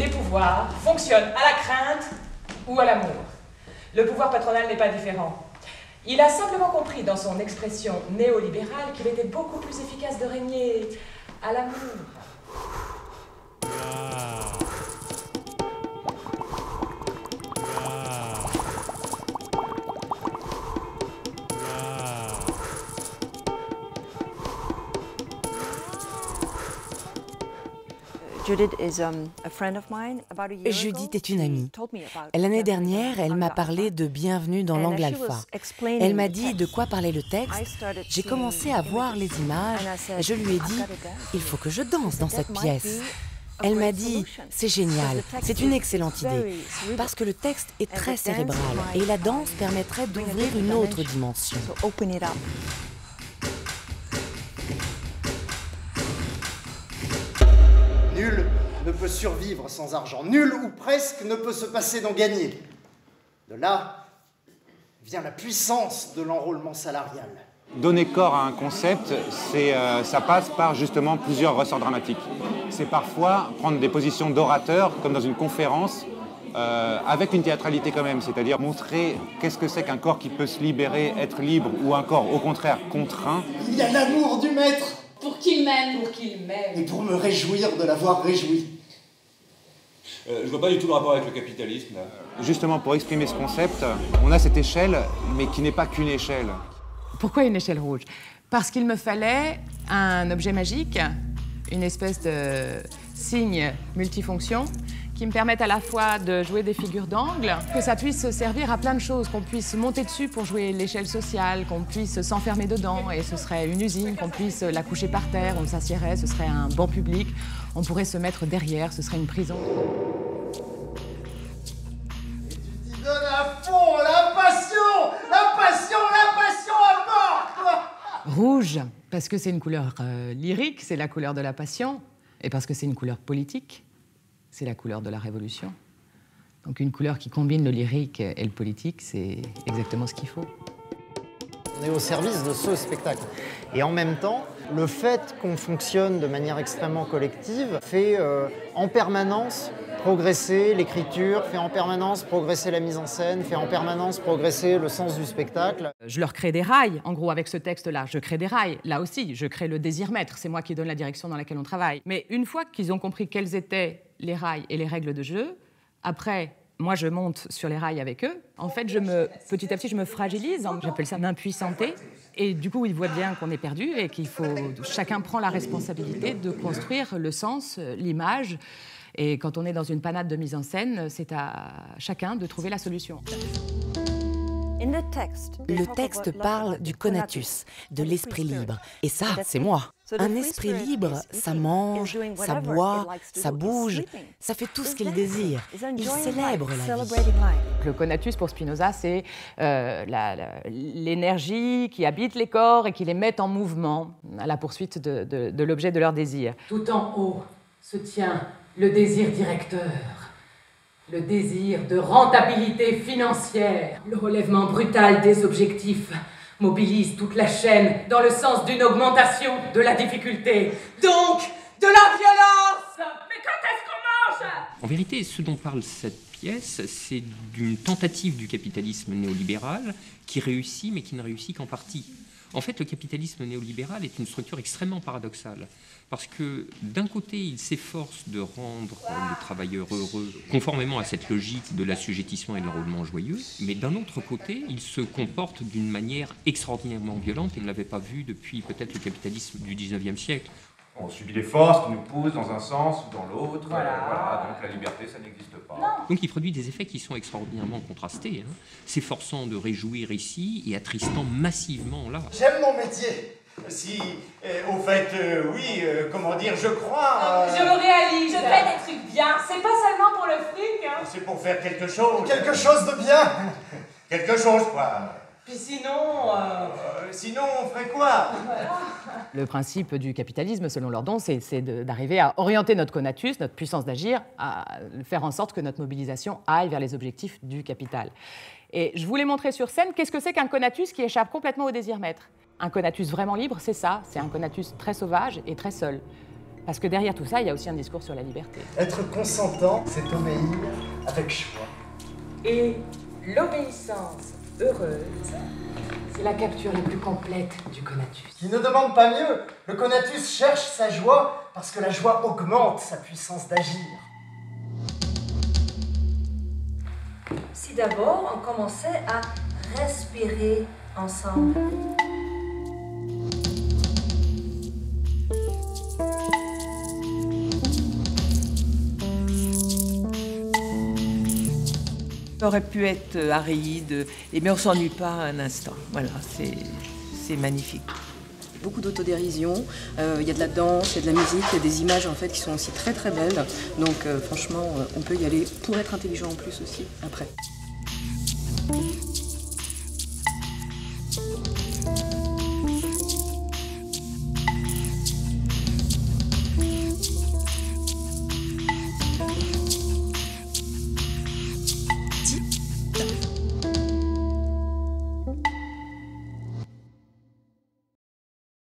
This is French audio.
les pouvoirs fonctionnent à la crainte ou à l'amour. Le pouvoir patronal n'est pas différent. Il a simplement compris dans son expression néolibérale qu'il était beaucoup plus efficace de régner à l'amour. Judith est une amie. L'année dernière, elle m'a parlé de Bienvenue dans l'Angle Alpha. Elle m'a dit de quoi parlait le texte. J'ai commencé à voir les images et je lui ai dit « Il faut que je danse dans cette pièce ». Elle m'a dit « C'est génial, c'est une excellente idée, parce que le texte est très cérébral et la danse permettrait d'ouvrir une autre dimension ». Nul ne peut survivre sans argent. Nul ou presque ne peut se passer d'en gagner. De là vient la puissance de l'enrôlement salarial. Donner corps à un concept, ça passe par justement plusieurs ressorts dramatiques. C'est parfois prendre des positions d'orateur, comme dans une conférence, avec une théâtralité quand même, c'est-à-dire montrer qu'est-ce que c'est qu'un corps qui peut se libérer, être libre, ou un corps au contraire contraint. Il y a l'amour du maître! Pour qu'il m'aime. Pour qu'il m'aime. Et pour me réjouir de l'avoir réjoui. Je vois pas du tout le rapport avec le capitalisme. Justement, pour exprimer ce concept, on a cette échelle, mais qui n'est pas qu'une échelle. Pourquoi une échelle rouge? Parce qu'il me fallait un objet magique, une espèce de signe multifonction, qui me permette à la fois de jouer des figures d'angle, que ça puisse servir à plein de choses, qu'on puisse monter dessus pour jouer l'échelle sociale, qu'on puisse s'enfermer dedans, et ce serait une usine, qu'on puisse la coucher par terre, on s'assiérait, ce serait un banc public, on pourrait se mettre derrière, ce serait une prison. Et tu t'y donnes à fond, la passion, la passion, la passion à mort, toi. Rouge, parce que c'est une couleur lyrique, c'est la couleur de la passion, et parce que c'est une couleur politique. C'est la couleur de la Révolution. Donc une couleur qui combine le lyrique et le politique, c'est exactement ce qu'il faut. On est au service de ce spectacle. Et en même temps, le fait qu'on fonctionne de manière extrêmement collective fait en permanence progresser l'écriture, fait en permanence progresser la mise en scène, fait en permanence progresser le sens du spectacle. Je leur crée des rails, en gros, avec ce texte-là. Je crée des rails, là aussi, je crée le désir-maître. C'est moi qui donne la direction dans laquelle on travaille. Mais une fois qu'ils ont compris quels étaient les rails et les règles de jeu, après, moi, je monte sur les rails avec eux. En fait, petit à petit, je me fragilise, j'appelle ça m'impuissanter. Et du coup, ils voient bien qu'on est perdu et qu'il faut... Chacun prend la responsabilité de construire le sens, l'image. Et quand on est dans une panade de mise en scène, c'est à chacun de trouver la solution. Le texte parle du conatus, de l'esprit libre. Et ça, c'est moi. Un esprit libre, ça mange, ça boit, ça bouge, ça fait tout ce qu'il désire. Il célèbre la vie. Le conatus, pour Spinoza, c'est l'énergie qui habite les corps et qui les met en mouvement à la poursuite de l'objet de leur désir. Tout en haut se tient le désir directeur, le désir de rentabilité financière. Le relèvement brutal des objectifs mobilise toute la chaîne dans le sens d'une augmentation de la difficulté, donc de la violence. Mais quand est-ce qu'on mange? En vérité, ce dont parle cette pièce, c'est d'une tentative du capitalisme néolibéral qui réussit, mais qui ne réussit qu'en partie. En fait, le capitalisme néolibéral est une structure extrêmement paradoxale, parce que d'un côté, il s'efforce de rendre les travailleurs heureux conformément à cette logique de l'assujettissement et de l'enrôlement joyeux, mais d'un autre côté, il se comporte d'une manière extraordinairement violente, et on ne l'avait pas vu depuis peut-être le capitalisme du 19e siècle. On subit les forces qui nous poussent dans un sens ou dans l'autre, voilà, donc la liberté, ça n'existe pas. Non. Donc il produit des effets qui sont extraordinairement contrastés, hein, s'efforçant de réjouir ici et attristant massivement là. J'aime mon métier. Si, au fait, oui, comment dire, je crois... Je me réalise, je fais des trucs bien, c'est pas seulement pour le fric, hein. C'est pour faire quelque chose. Quelque chose de bien. Quelque chose, quoi. Puis sinon... sinon, on ferait quoi? Le principe du capitalisme, selon Lordon, c'est d'arriver à orienter notre conatus, notre puissance d'agir, à faire en sorte que notre mobilisation aille vers les objectifs du capital. Et je voulais montrer sur scène qu'est-ce que c'est qu'un conatus qui échappe complètement au désir maître. Un conatus vraiment libre, c'est ça, c'est un conatus très sauvage et très seul. Parce que derrière tout ça, il y a aussi un discours sur la liberté. Être consentant, c'est obéir avec choix. Et l'obéissance heureuse, c'est la capture la plus complète du conatus. Qui ne demande pas mieux, le conatus cherche sa joie parce que la joie augmente sa puissance d'agir. Si d'abord on commençait à respirer ensemble. Ça aurait pu être aride, mais on s'ennuie pas un instant. Voilà, c'est magnifique. Beaucoup d'autodérision, il y a de la danse, il y a de la musique, il y a des images en fait qui sont aussi très très belles. Donc franchement, on peut y aller pour être intelligent en plus aussi, après.